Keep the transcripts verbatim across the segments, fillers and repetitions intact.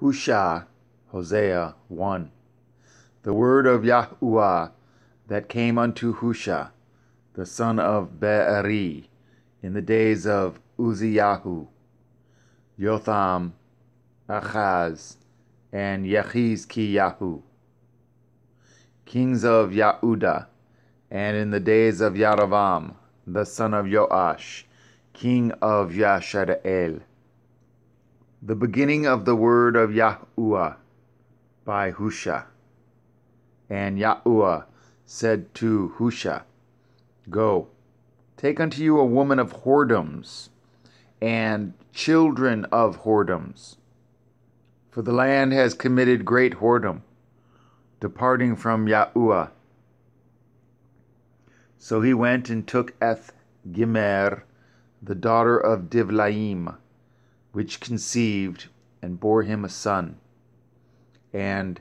Husha, Hosea one. The word of Yahuwah that came unto Husha, the son of Be'eri, in the days of Uziyahu, Jotham, Achaz, and Yechizkiyahu, kings of Yahudah, and in the days of Yaravam, the son of Joash, king of Yashare'el. The beginning of the word of Yahuwah by Husha. And Yahuwah said to Husha, Go, take unto you a woman of whoredoms, and children of whoredoms. For the land has committed great whoredom, departing from Yahuwah. So he went and took Eth-gimer, the daughter of Divlaim, which conceived and bore him a son. And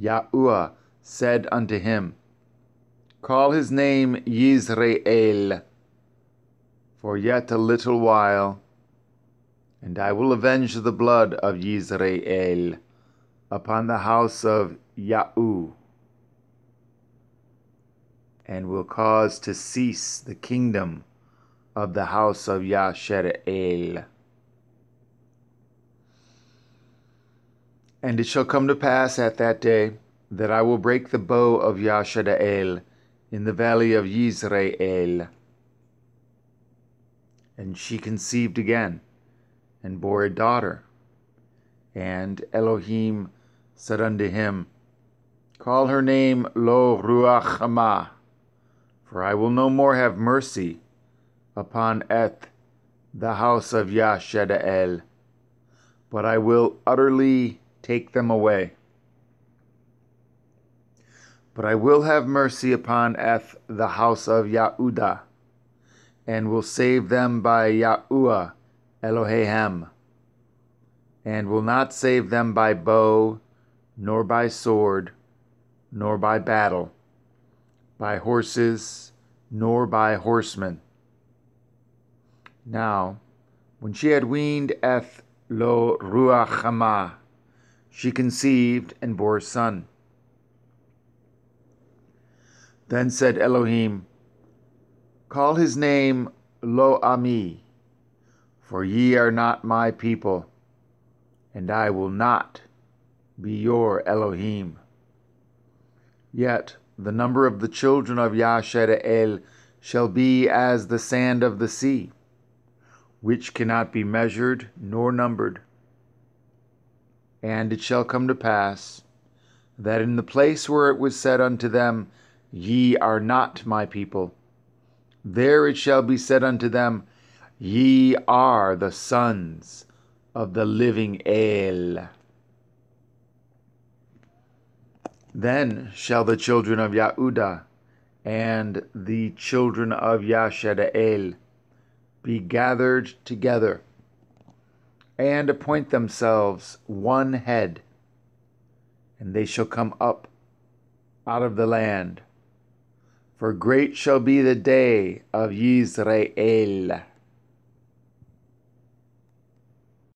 Yahuwah said unto him, Call his name Yisrael, for yet a little while, and I will avenge the blood of Yisrael upon the house of Yahu, and will cause to cease the kingdom of the house of Yashare'el. And it shall come to pass at that day that I will break the bow of Yashadael in the valley of Yisrael. And she conceived again, and bore a daughter. And Elohim said unto him, Call her name Lo Ruachama, for I will no more have mercy upon Eth, the house of Yashadael, but I will utterly take them away. But I will have mercy upon Eth, the house of Yahudah, and will save them by Yahuwah Eloheim, and will not save them by bow, nor by sword, nor by battle, by horses, nor by horsemen. Now, when she had weaned Eth Lo Ruachama, she conceived and bore a son. Then said Elohim, Call his name Lo-Ami, for ye are not my people, and I will not be your Elohim. Yet the number of the children of Yashare'el shall be as the sand of the sea, which cannot be measured nor numbered. And it shall come to pass, that in the place where it was said unto them, Ye are not my people, there it shall be said unto them, Ye are the sons of the living El. Then shall the children of Yahudah and the children of Yashadael be gathered together, and appoint themselves one head, and they shall come up out of the land. For great shall be the day of Yisrael.